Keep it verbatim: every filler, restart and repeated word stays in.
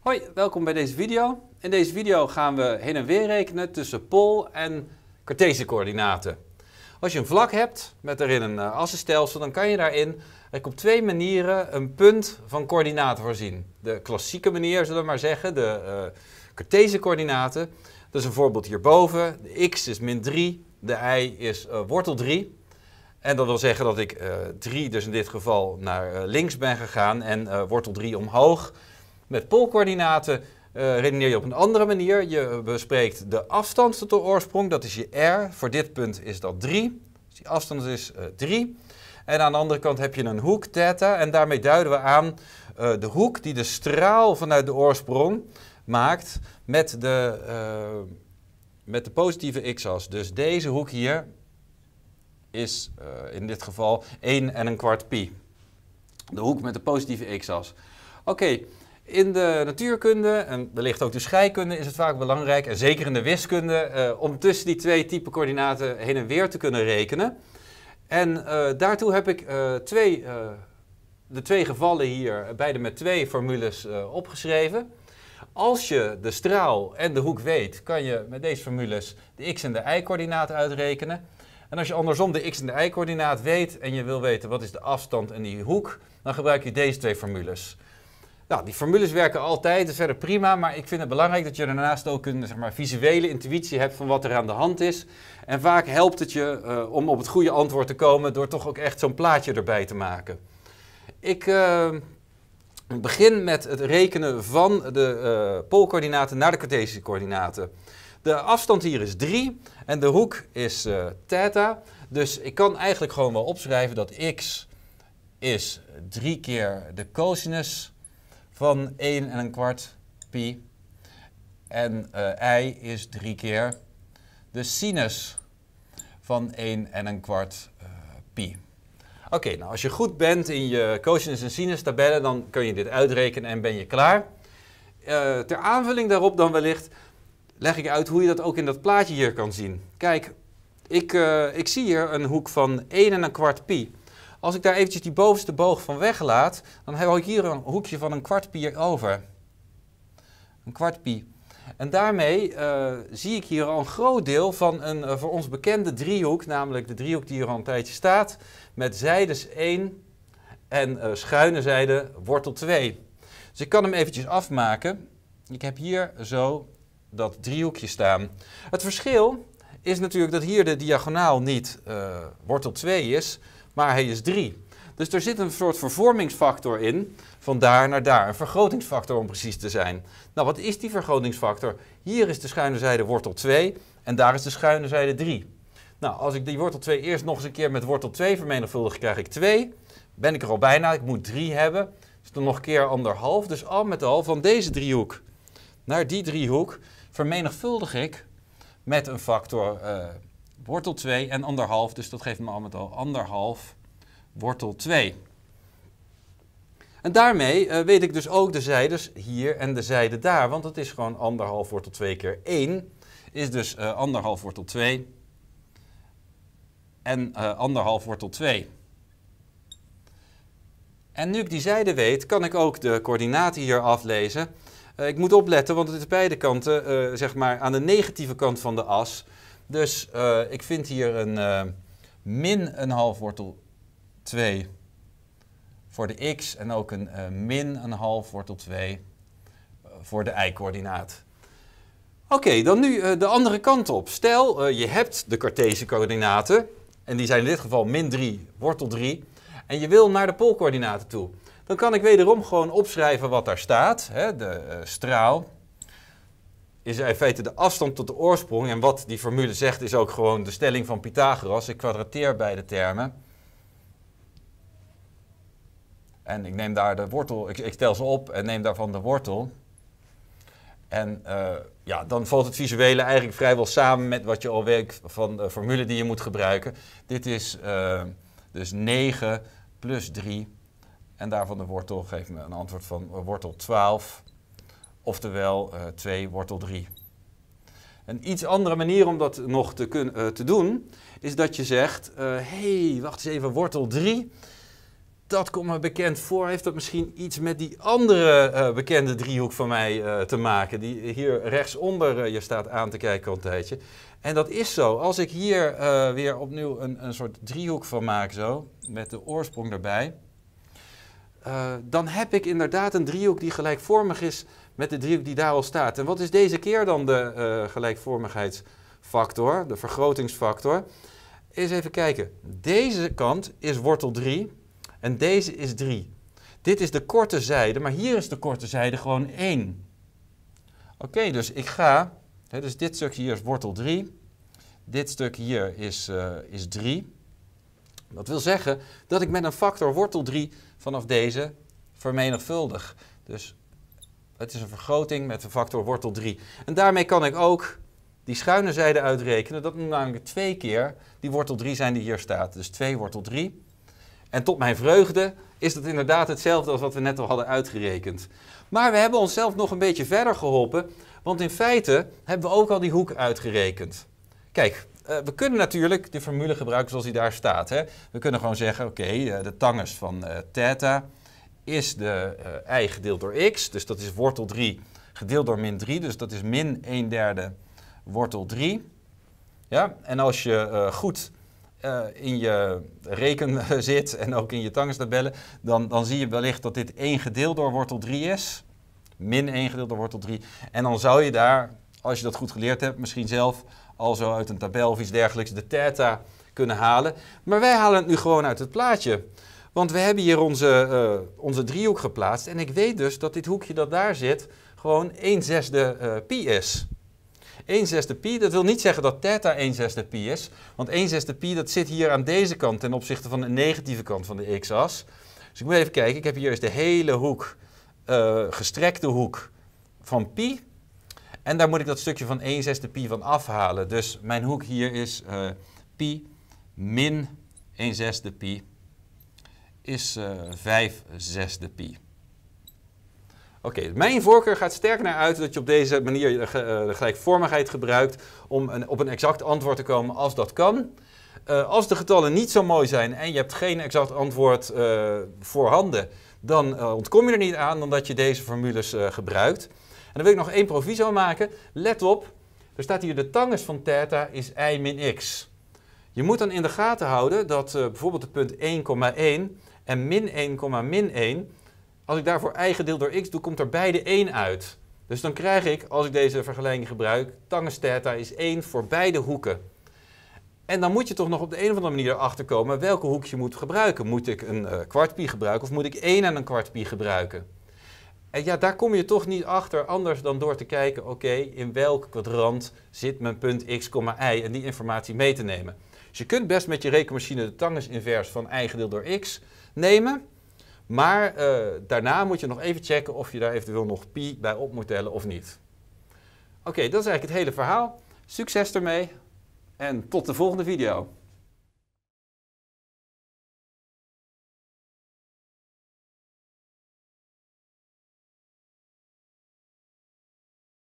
Hoi, welkom bij deze video. In deze video gaan we heen en weer rekenen tussen pool- en Cartesische coördinaten. Als je een vlak hebt met daarin een assenstelsel, dan kan je daarin op twee manieren een punt van coördinaten voorzien. De klassieke manier, zullen we maar zeggen, de uh, Cartesische coördinaten. Dat is een voorbeeld hierboven. De x is min drie, de y is uh, wortel drie. En dat wil zeggen dat ik uh, drie dus in dit geval naar uh, links ben gegaan en uh, wortel drie omhoog. Met poolcoördinaten uh, redeneer je op een andere manier. Je bespreekt de afstand tot de oorsprong, dat is je r. Voor dit punt is dat drie. Dus die afstand is uh, drie. En aan de andere kant heb je een hoek, theta. En daarmee duiden we aan uh, de hoek die de straal vanuit de oorsprong maakt met de, uh, met de positieve x-as. Dus deze hoek hier is uh, in dit geval één en een kwart pi. De hoek met de positieve x-as. Oké. Okay. In de natuurkunde en wellicht ook de scheikunde is het vaak belangrijk, en zeker in de wiskunde, eh, om tussen die twee typen coördinaten heen en weer te kunnen rekenen. En eh, daartoe heb ik eh, twee, eh, de twee gevallen hier, beide met twee formules eh, opgeschreven. Als je de straal en de hoek weet, kan je met deze formules de x- en de y-coördinaat uitrekenen. En als je andersom de x- en de y-coördinaat weet en je wil weten wat is de afstand en die hoek, dan gebruik je deze twee formules. Nou, die formules werken altijd, dat is verder prima, maar ik vind het belangrijk dat je daarnaast ook een zeg maar, visuele intuïtie hebt van wat er aan de hand is. En vaak helpt het je uh, om op het goede antwoord te komen door toch ook echt zo'n plaatje erbij te maken. Ik uh, begin met het rekenen van de uh, poolcoördinaten naar de Cartesische coördinaten. De afstand hier is drie en de hoek is uh, theta, dus ik kan eigenlijk gewoon wel opschrijven dat x is drie keer de cosinus van één en een kwart pi. En uh, y is drie keer de sinus van één en een kwart uh, pi. Oké, okay, nou als je goed bent in je cosinus en sinus tabellen, dan kun je dit uitrekenen en ben je klaar. Uh, ter aanvulling daarop dan wellicht leg ik uit hoe je dat ook in dat plaatje hier kan zien. Kijk, ik, uh, ik zie hier een hoek van één en een kwart pi. Als ik daar eventjes die bovenste boog van weglaat, dan heb ik hier een hoekje van een kwart pi over. Een kwart pi. En daarmee uh, zie ik hier al een groot deel van een uh, voor ons bekende driehoek, namelijk de driehoek die hier al een tijdje staat, met zijdes één en uh, schuine zijde wortel twee. Dus ik kan hem eventjes afmaken. Ik heb hier zo dat driehoekje staan. Het verschil is natuurlijk dat hier de diagonaal niet uh, wortel twee is, maar hij is drie. Dus er zit een soort vervormingsfactor in, van daar naar daar. Een vergrotingsfactor om precies te zijn. Nou, wat is die vergrotingsfactor? Hier is de schuine zijde wortel twee en daar is de schuine zijde drie. Nou, als ik die wortel twee eerst nog eens een keer met wortel twee vermenigvuldig, krijg ik twee. Ben ik er al bijna, ik moet drie hebben. Dus dan nog een keer anderhalf. Dus al met al van deze driehoek naar die driehoek vermenigvuldig ik met een factor uh, wortel twee en anderhalf, dus dat geeft me al met al anderhalf wortel twee. En daarmee uh, weet ik dus ook de zijdes hier en de zijde daar, want het is gewoon anderhalf wortel twee keer één, is dus uh, anderhalf wortel twee en uh, anderhalf wortel twee. En nu ik die zijde weet, kan ik ook de coördinaten hier aflezen. Uh, ik moet opletten, want het is beide kanten, uh, zeg maar aan de negatieve kant van de as. Dus uh, ik vind hier een uh, min een half wortel twee voor de x en ook een uh, min een half wortel twee voor de y-coördinaat. Oké, okay, dan nu uh, de andere kant op. Stel, uh, je hebt de Cartesische coördinaten en die zijn in dit geval min drie, wortel drie en je wil naar de poolcoördinaten toe. Dan kan ik wederom gewoon opschrijven wat daar staat, hè, de uh, straal. Is in feite de afstand tot de oorsprong. En wat die formule zegt is ook gewoon de stelling van Pythagoras. Ik kwadrateer beide termen. En ik neem daar de wortel, ik, ik tel ze op en neem daarvan de wortel. En uh, ja, dan valt het visuele eigenlijk vrijwel samen met wat je al weet van de formule die je moet gebruiken. Dit is uh, dus negen plus drie. En daarvan de wortel geeft me een antwoord van wortel twaalf. Oftewel uh, twee wortel drie. Een iets andere manier om dat nog te, kun, uh, te doen, is dat je zegt, hé, uh, hey, wacht eens even, wortel drie dat komt me bekend voor. Heeft dat misschien iets met die andere uh, bekende driehoek van mij uh, te maken? Die hier rechtsonder uh, je staat aan te kijken al een tijdje. En dat is zo. Als ik hier uh, weer opnieuw een, een soort driehoek van maak zo, met de oorsprong erbij. Uh, dan heb ik inderdaad een driehoek die gelijkvormig is met de driehoek die daar al staat. En wat is deze keer dan de uh, gelijkvormigheidsfactor, de vergrotingsfactor? Eens even kijken. Deze kant is wortel drie en deze is drie. Dit is de korte zijde, maar hier is de korte zijde gewoon één. Oké, okay, dus ik ga... Hè, dus dit stuk hier is wortel drie. Dit stuk hier is, uh, is drie. Dat wil zeggen dat ik met een factor wortel drie vanaf deze vermenigvuldig. Dus het is een vergroting met een factor wortel drie. En daarmee kan ik ook die schuine zijde uitrekenen. Dat moet namelijk twee keer die wortel drie zijn die hier staat. Dus twee wortel drie. En tot mijn vreugde is dat inderdaad hetzelfde als wat we net al hadden uitgerekend. Maar we hebben onszelf nog een beetje verder geholpen. Want in feite hebben we ook al die hoek uitgerekend. Kijk. We kunnen natuurlijk de formule gebruiken zoals die daar staat. Hè? We kunnen gewoon zeggen, oké, okay, de tangens van uh, theta is de uh, y gedeeld door x. Dus dat is wortel drie gedeeld door min drie. Dus dat is min een derde wortel drie. Ja? En als je uh, goed uh, in je reken zit en ook in je tangenstabellen, dan, dan zie je wellicht dat dit één gedeeld door wortel drie is. Min één gedeeld door wortel drie. En dan zou je daar, als je dat goed geleerd hebt, misschien zelf al zo uit een tabel of iets dergelijks de theta kunnen halen. Maar wij halen het nu gewoon uit het plaatje. Want we hebben hier onze, uh, onze driehoek geplaatst. En ik weet dus dat dit hoekje dat daar zit gewoon een zesde uh, pi is. een zesde pi, dat wil niet zeggen dat theta een zesde pi is. Want een zesde pi dat zit hier aan deze kant ten opzichte van de negatieve kant van de x-as. Dus ik moet even kijken. Ik heb hier eens de hele hoek, uh, gestrekte hoek van pi. En daar moet ik dat stukje van een zesde pi van afhalen. Dus mijn hoek hier is uh, pi min een zesde pi is uh, vijf zesde pi. Oké, okay, mijn voorkeur gaat sterk naar uit dat je op deze manier de, ge de gelijkvormigheid gebruikt om een, op een exact antwoord te komen als dat kan. Uh, als de getallen niet zo mooi zijn en je hebt geen exact antwoord uh, voorhanden, dan uh, ontkom je er niet aan dan dat je deze formules uh, gebruikt. En dan wil ik nog één proviso maken. Let op, er staat hier de tangens van theta is y min x. Je moet dan in de gaten houden dat uh, bijvoorbeeld de punt één komma één en min één komma min één, als ik daarvoor y gedeeld door x doe, komt er beide één uit. Dus dan krijg ik, als ik deze vergelijking gebruik, tangens theta is één voor beide hoeken. En dan moet je toch nog op de een of andere manier erachter komen welke hoek je moet gebruiken. Moet ik een uh, kwart pi gebruiken of moet ik één en een kwart pi gebruiken? En ja, daar kom je toch niet achter anders dan door te kijken, oké, okay, in welk kwadrant zit mijn punt x, y en die informatie mee te nemen. Dus je kunt best met je rekenmachine de tangensinvers van y gedeeld door x nemen, maar uh, daarna moet je nog even checken of je daar eventueel nog pi bij op moet tellen of niet. Oké, okay, dat is eigenlijk het hele verhaal. Succes ermee en tot de volgende video.